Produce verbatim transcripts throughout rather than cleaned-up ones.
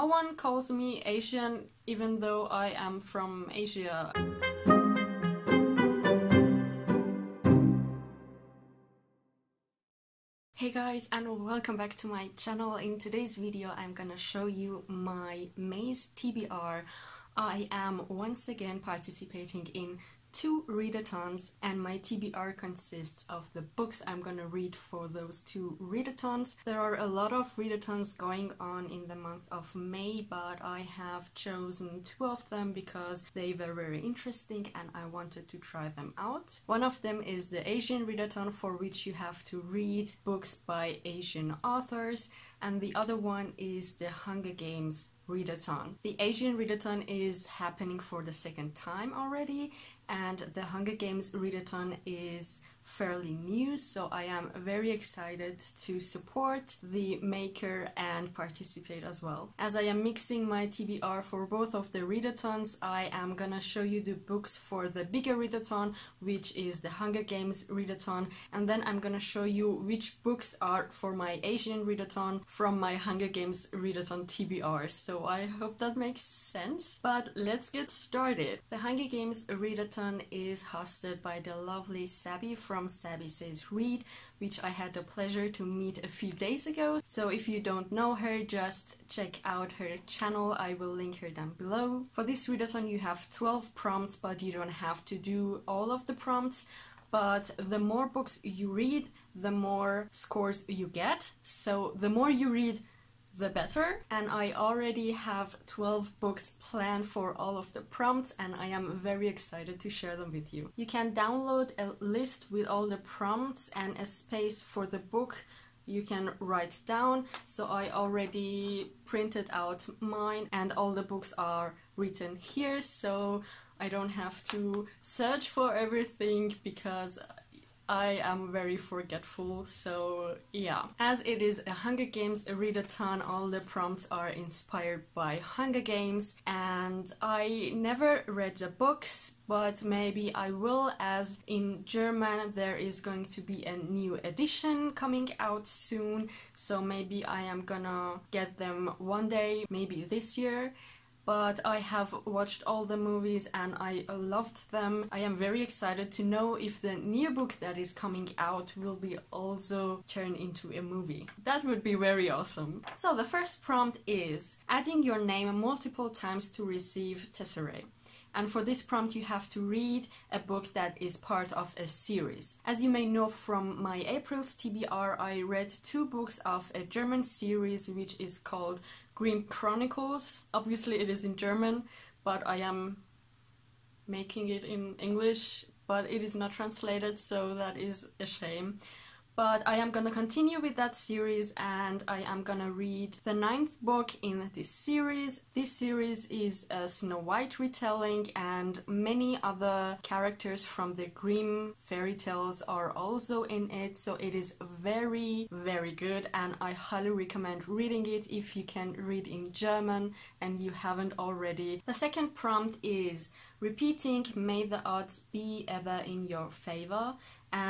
No one calls me Asian, even though I am from Asia. Hey guys, and welcome back to my channel. In today's video I'm gonna show you my May's T B R. I am once again participating in two readathons, and my T B R consists of the books I'm gonna read for those two readathons. There are a lot of readathons going on in the month of May, but I have chosen two of them because they were very interesting and I wanted to try them out. One of them is the Asian readathon, for which you have to read books by Asian authors, and the other one is the Hunger Games readathon. The Asian readathon is happening for the second time already, and the Hunger Games readathon is fairly new, so I am very excited to support the maker and participate as well. As I am mixing my T B R for both of the readathons, I am gonna show you the books for the bigger readathon, which is the Hunger Games readathon, and then I'm gonna show you which books are for my Asian readathon from my Hunger Games readathon T B R. So I hope that makes sense, but let's get started. The Hunger Games readathon is hosted by the lovely Sabi from from Sabi Says Read, which I had the pleasure to meet a few days ago. So if you don't know her, just check out her channel. I will link her down below. For this readathon you have twelve prompts, but you don't have to do all of the prompts. But the more books you read, the more scores you get. So the more you read, the better. And I already have twelve books planned for all of the prompts, and I am very excited to share them with you. You can download a list with all the prompts and a space for the book you can write down. So I already printed out mine, and all the books are written here, so I don't have to search for everything because I am very forgetful, so yeah. As it is a Hunger Games readathon, all the prompts are inspired by Hunger Games, and I never read the books, but maybe I will, as in German there is going to be a new edition coming out soon, so maybe I am gonna get them one day, maybe this year. But I have watched all the movies and I loved them. I am very excited to know if the new book that is coming out will be also turned into a movie. That would be very awesome. So the first prompt is adding your name multiple times to receive tesserae. And for this prompt you have to read a book that is part of a series. As you may know from my April's T B R, I read two books of a German series which is called Green Chronicles. Obviously it is in German, but I am making it in English, but it is not translated, so that is a shame. But I am gonna continue with that series, and I am gonna read the ninth book in this series. This series is a Snow White retelling, and many other characters from the Grimm fairy tales are also in it, so it is very, very good, and I highly recommend reading it if you can read in German and you haven't already. The second prompt is repeating "May the odds be ever in your favor."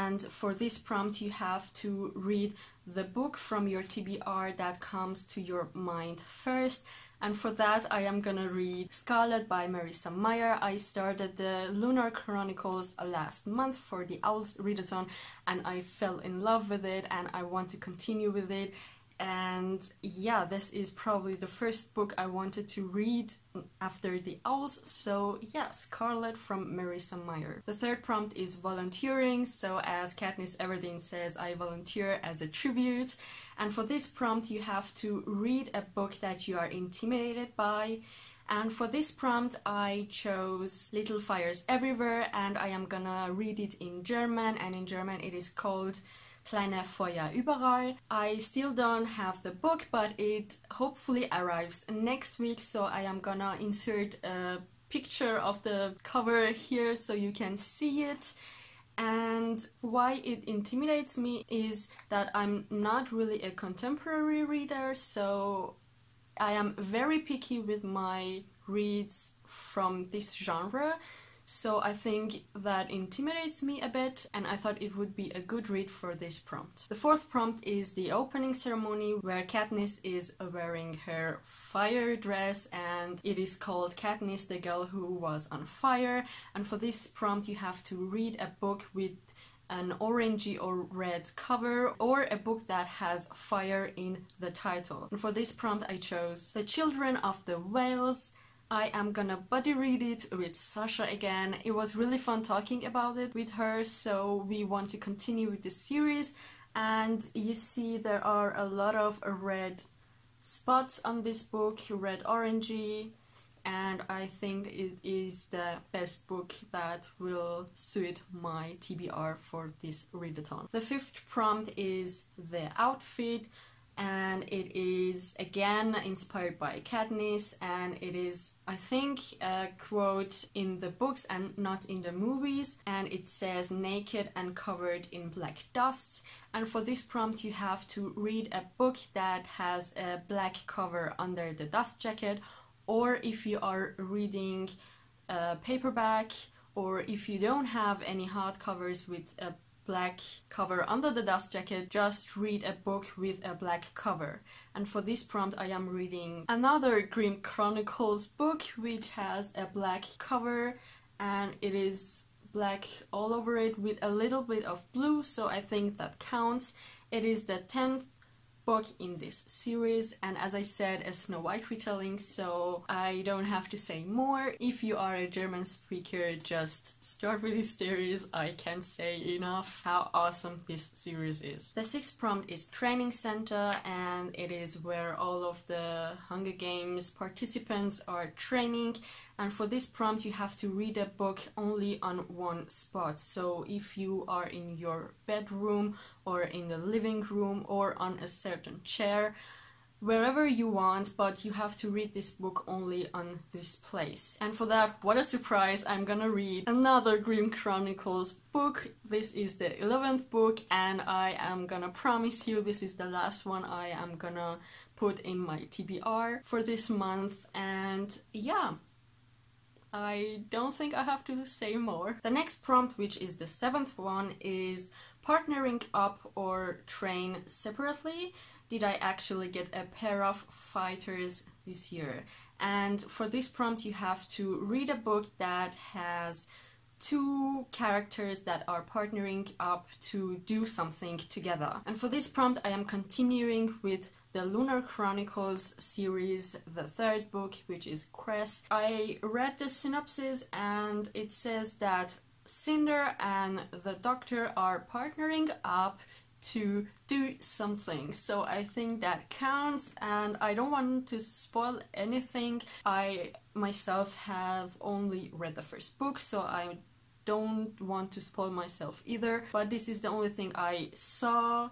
And for this prompt you have to read the book from your T B R that comes to your mind first. And for that I am gonna read Scarlet by Marissa Meyer. I started the Lunar Chronicles last month for the Owls readathon, and I fell in love with it and I want to continue with it. And yeah, this is probably the first book I wanted to read after the Owls, so yeah, Scarlet from Marissa Meyer. The third prompt is volunteering, so as Katniss Everdeen says, I volunteer as a tribute. And for this prompt you have to read a book that you are intimidated by. And for this prompt I chose Little Fires Everywhere, and I am gonna read it in German, and in German it is called Kleine Feuer überall. I still don't have the book, but it hopefully arrives next week, so I am gonna insert a picture of the cover here so you can see it. And why it intimidates me is that I'm not really a contemporary reader, so I am very picky with my reads from this genre. So I think that intimidates me a bit, and I thought it would be a good read for this prompt. The fourth prompt is the opening ceremony, where Katniss is wearing her fire dress, and it is called Katniss, the Girl Who Was on Fire. And for this prompt you have to read a book with an orangey or red cover, or a book that has fire in the title. And for this prompt I chose The Children of the Whales. I am gonna buddy read it with Sasha again. It was really fun talking about it with her, so we want to continue with the series. And you see there are a lot of red spots on this book, red orangey, and I think it is the best book that will suit my T B R for this readathon. The fifth prompt is the outfit, and it is again inspired by Katniss, and it is, I think, a quote in the books and not in the movies, and it says naked and covered in black dust. And for this prompt you have to read a book that has a black cover under the dust jacket, or if you are reading a paperback, or if you don't have any hardcovers with a black cover under the dust jacket, just read a book with a black cover. And for this prompt I am reading another Green Chronicles book which has a black cover, and it is black all over it with a little bit of blue, so I think that counts. It is the tenth book in this series, and as I said, a Snow White retelling, so I don't have to say more. If you are a German speaker, just start with this series. I can't say enough how awesome this series is. The sixth prompt is Training Center, and it is where all of the Hunger Games participants are training. And for this prompt you have to read a book only on one spot. So if you are in your bedroom or in the living room or on a certain chair, wherever you want, but you have to read this book only on this place. And for that, what a surprise, I'm gonna read another Grimm Chronicles book. This is the eleventh book, and I am gonna promise you this is the last one I am gonna put in my T B R for this month. And yeah, I don't think I have to say more. The next prompt, which is the seventh one, is partnering up or train separately. Did I actually get a pair of fighters this year? And for this prompt you have to read a book that has two characters that are partnering up to do something together. And for this prompt I am continuing with the Lunar Chronicles series, the third book, which is Cress. I read the synopsis, and it says that Cinder and the Doctor are partnering up to do something, so I think that counts. And I don't want to spoil anything. I myself have only read the first book, so I don't want to spoil myself either, but this is the only thing I saw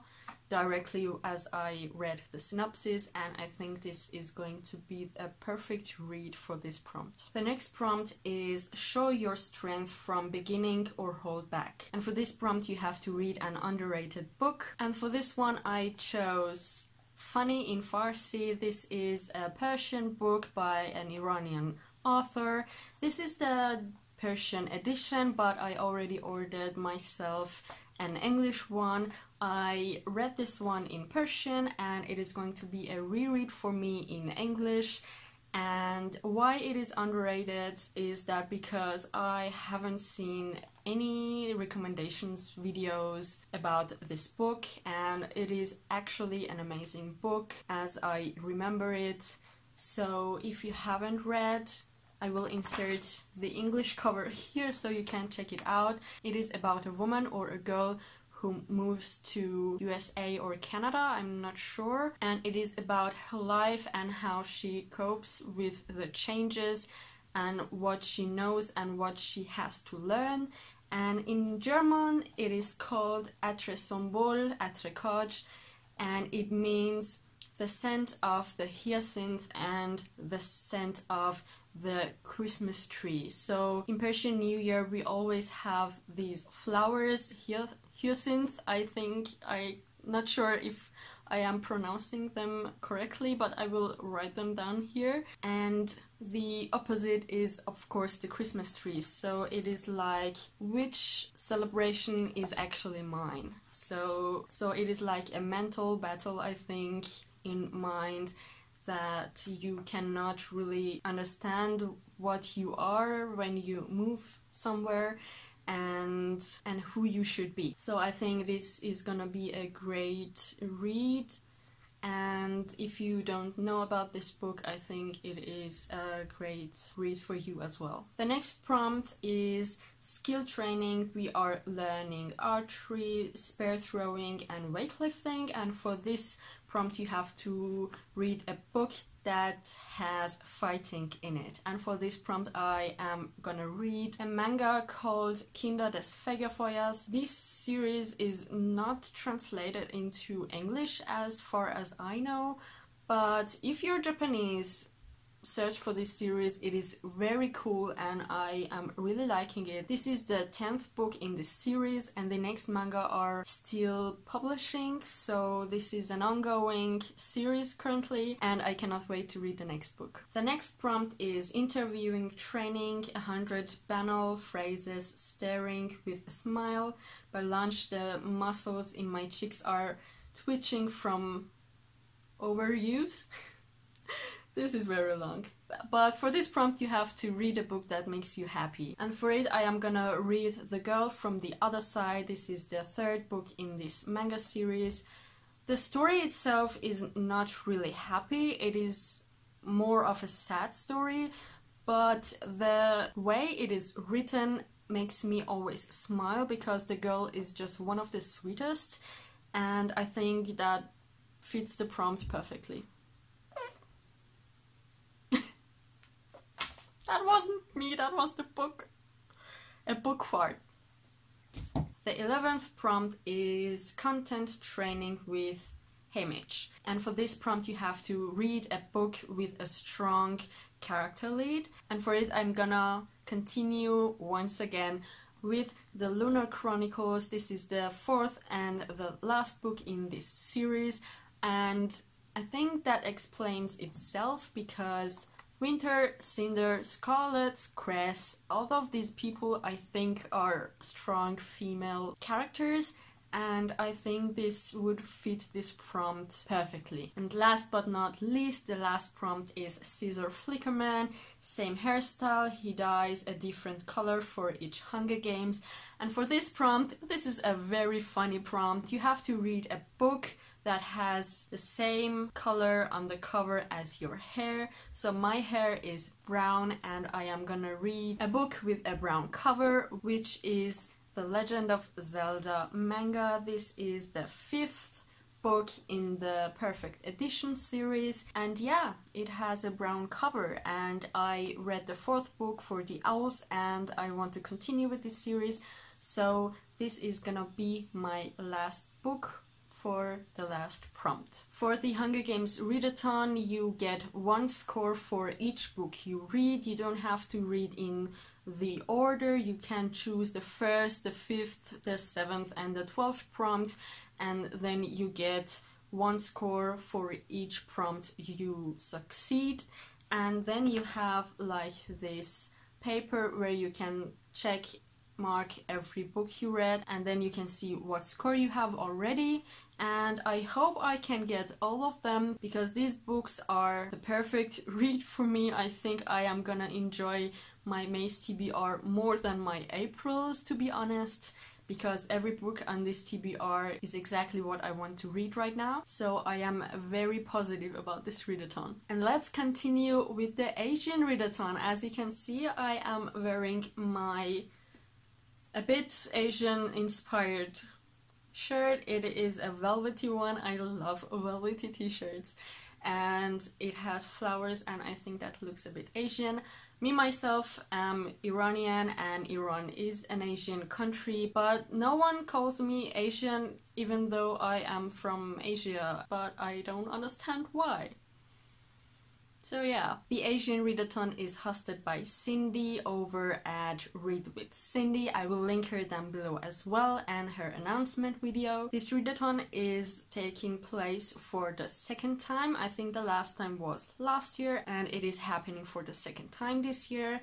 directly as I read the synopsis, and I think this is going to be a perfect read for this prompt. The next prompt is Show Your Strength from Beginning or Hold Back. And for this prompt you have to read an underrated book. And for this one I chose Funny in Farsi. This is a Persian book by an Iranian author. This is the Persian edition, but I already ordered myself an English one. I read this one in Persian, and it is going to be a reread for me in English. And why it is underrated is that because I haven't seen any recommendations videos about this book, and it is actually an amazing book as I remember it. So if you haven't read, I will insert the English cover here so you can check it out. It is about a woman or a girl who moves to U S A or Canada, I'm not sure. And it is about her life and how she copes with the changes and what she knows and what she has to learn. And in German it is called Atre Sombol, Atre Kaj, and it means the scent of the hyacinth and the scent of the Christmas tree. So in Persian New Year we always have these flowers, hyacinth, I think, I'm not sure if I am pronouncing them correctly, but I will write them down here. And the opposite is, of course, the Christmas tree. So it is like, which celebration is actually mine? So, so it is like a mental battle, I think, in mind, that you cannot really understand what you are when you move somewhere, and and who you should be. So I think this is gonna be a great read, and if you don't know about this book, I think it is a great read for you as well. The next prompt is skill training. We are learning archery, spear throwing and weightlifting, and for this prompt you have to read a book that has fighting in it. And for this prompt I am gonna read a manga called Kinder des Fegefeuers. This series is not translated into English as far as I know, but if you're Japanese, search for this series. It is very cool and I am really liking it. This is the tenth book in the series, and the next manga are still publishing, so this is an ongoing series currently, and I cannot wait to read the next book. The next prompt is interviewing training, one hundred banal phrases, staring with a smile. By lunch the muscles in my cheeks are twitching from overuse. This is very long. But for this prompt you have to read a book that makes you happy. And for it I am gonna read The Girl from the Other Side. This is the third book in this manga series. The story itself is not really happy. It is more of a sad story, but the way it is written makes me always smile, because the girl is just one of the sweetest, and I think that fits the prompt perfectly. That wasn't me, that was the book. A book fart. The eleventh prompt is content training with Hamish. And for this prompt you have to read a book with a strong character lead. And for it I'm gonna continue once again with the Lunar Chronicles. This is the fourth and the last book in this series. And I think that explains itself, because Winter, Cinder, Scarlet, Cress, all of these people I think are strong female characters, and I think this would fit this prompt perfectly. And last but not least, the last prompt is Scissor Flickerman. Same hairstyle, he dyes a different color for each Hunger Games. And for this prompt, this is a very funny prompt. You have to read a book that has the same color on the cover as your hair. So my hair is brown, and I am gonna read a book with a brown cover, which is The Legend of Zelda manga. This is the fifth book in the Perfect Edition series, and yeah, it has a brown cover, and I read the fourth book for the owls, and I want to continue with this series, so this is gonna be my last book for the last prompt. For the Hunger Games readathon you get one score for each book you read. You don't have to read in the order, you can choose the first, the fifth, the seventh and the twelfth prompt, and then you get one score for each prompt you succeed. And then you have like this paper where you can check mark every book you read, and then you can see what score you have already. And I hope I can get all of them, because these books are the perfect read for me. I think I am gonna enjoy my May's T B R more than my April's, to be honest, because every book on this T B R is exactly what I want to read right now. So I am very positive about this readathon. And let's continue with the Asian readathon. As you can see, I am wearing my a bit Asian-inspired shirt. It is a velvety one. I love velvety t-shirts, and it has flowers, and I think that looks a bit Asian. Me, myself, am Iranian, and Iran is an Asian country, but no one calls me Asian, even though I am from Asia, but I don't understand why. So yeah, the Asian readathon is hosted by Cindy over at Read With Cindy. I will link her down below as well, and her announcement video. This readathon is taking place for the second time. I think the last time was last year, and it is happening for the second time this year.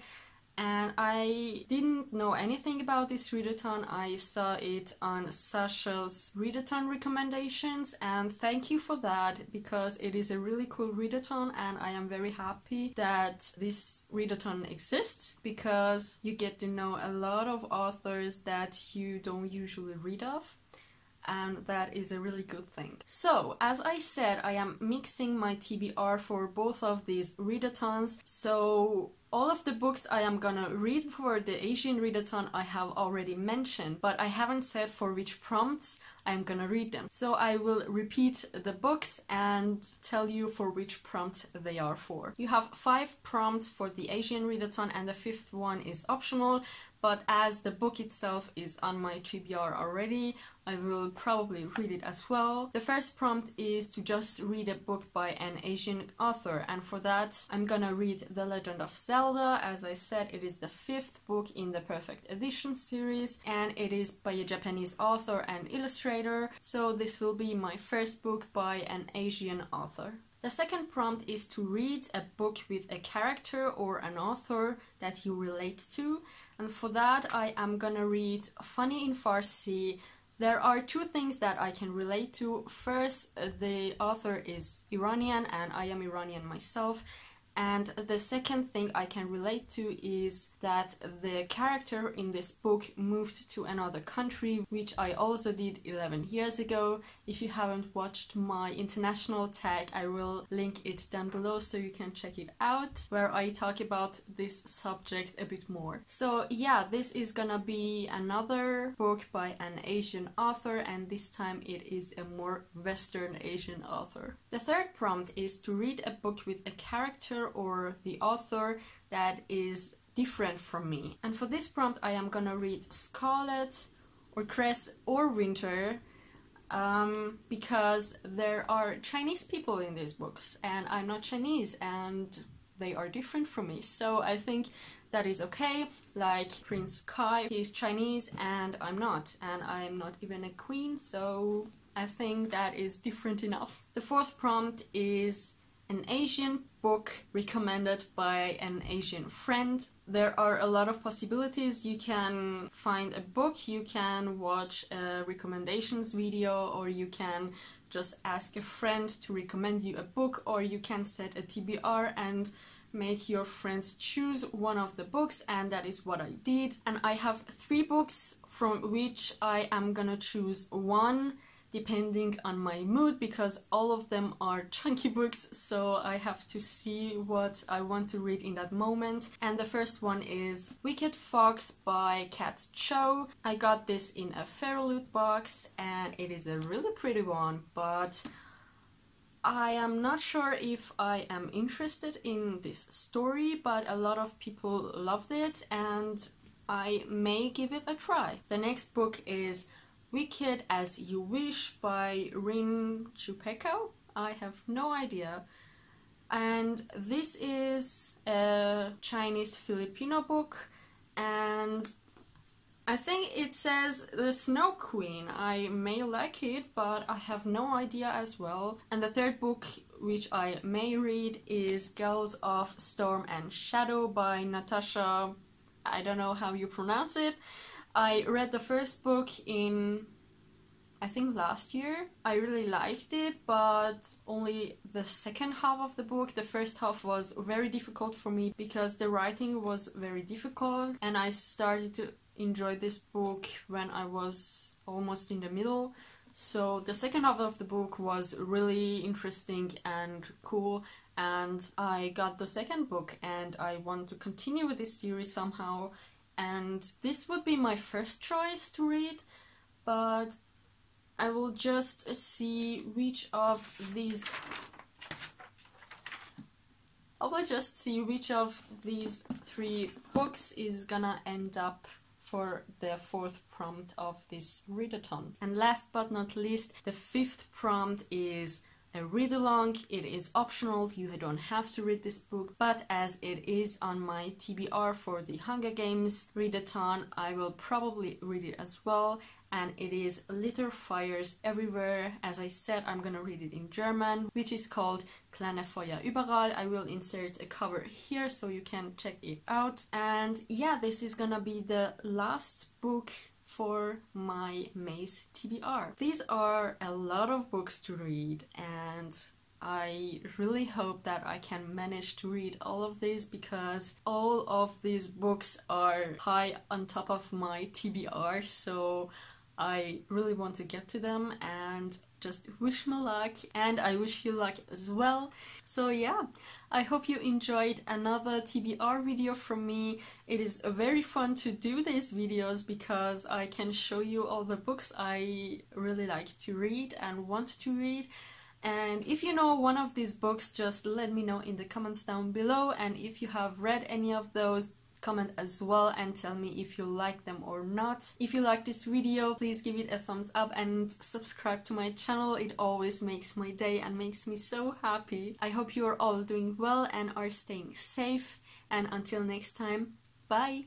And I didn't know anything about this readathon. I saw it on Sasha's readathon recommendations, and thank you for that, because it is a really cool readathon, and I am very happy that this readathon exists, because you get to know a lot of authors that you don't usually read of. And that is a really good thing. So, as I said, I am mixing my T B R for both of these readathons. So, all of the books I am gonna read for the Asian readathon I have already mentioned, but I haven't said for which prompts I'm gonna read them. So I will repeat the books and tell you for which prompts they are for. You have five prompts for the Asian readathon, and the fifth one is optional, but as the book itself is on my T B R already, I will probably read it as well. The first prompt is to just read a book by an Asian author, and for that I'm gonna read The Legend of Zelda. As I said, it is the fifth book in the Perfect Edition series, and it is by a Japanese author and illustrator, so this will be my first book by an Asian author. The second prompt is to read a book with a character or an author that you relate to, and for that I am gonna read Funny in Farsi. There are two things that I can relate to. First, the author is Iranian, and I am Iranian myself. And the second thing I can relate to is that the character in this book moved to another country, which I also did eleven years ago. If you haven't watched my international tag, I will link it down below so you can check it out, where I talk about this subject a bit more. So yeah, this is gonna be another book by an Asian author, and this time it is a more Western Asian author. The third prompt is to read a book with a character or the author that is different from me. And for this prompt I am gonna read Scarlet or Cress or Winter, um, because there are Chinese people in these books and I'm not Chinese and they are different from me, so I think that is okay. Like Prince Kai, he is Chinese and I'm not, and I'm not even a queen, so I think that is different enough. The fourth prompt is an Asian book recommended by an Asian friend. There are a lot of possibilities. You can find a book, you can watch a recommendations video, or you can just ask a friend to recommend you a book, or you can set a T B R and make your friends choose one of the books, and that is what I did. And I have three books from which I am gonna choose one depending on my mood, because all of them are chunky books, so I have to see what I want to read in that moment. And the first one is Wicked Fox by Kat Cho. I got this in a Fairloot box, and it is a really pretty one, but I am not sure if I am interested in this story, but a lot of people loved it, and I may give it a try. The next book is Wicked As You Wish by Rin Chupeco. I have no idea. And this is a Chinese-Filipino book, and I think it says The Snow Queen. I may like it, but I have no idea as well. And the third book which I may read is Girls of Storm and Shadow by Natasha. I don't know how you pronounce it. I read the first book in, I think, last year. I really liked it, but only the second half of the book. The first half was very difficult for me because the writing was very difficult, and I started to enjoy this book when I was almost in the middle. So the second half of the book was really interesting and cool, and I got the second book and I want to continue with this series somehow. And this would be my first choice to read, but I will just see which of these I will just see which of these three books is gonna end up for the fourth prompt of this readathon. And last but not least, the fifth prompt is a read-along. It is optional, you don't have to read this book, but as it is on my T B R for the Hunger Games readathon, I will probably read it as well, and it is Little Fires Everywhere. As I said, I'm gonna read it in German, which is called Kleine Feuer überall. I will insert a cover here so you can check it out. And yeah, this is gonna be the last book for my Maze T B R. These are a lot of books to read, and I really hope that I can manage to read all of these, because all of these books are high on top of my T B R, so I really want to get to them, and just wish me luck, and I wish you luck as well. So yeah, I hope you enjoyed another T B R video from me. It is very fun to do these videos because I can show you all the books I really like to read and want to read. And if you know one of these books, just let me know in the comments down below, and if you have read any of those, comment as well and tell me if you like them or not. If you like this video, please give it a thumbs up and subscribe to my channel. It always makes my day and makes me so happy. I hope you are all doing well and are staying safe, and until next time, bye!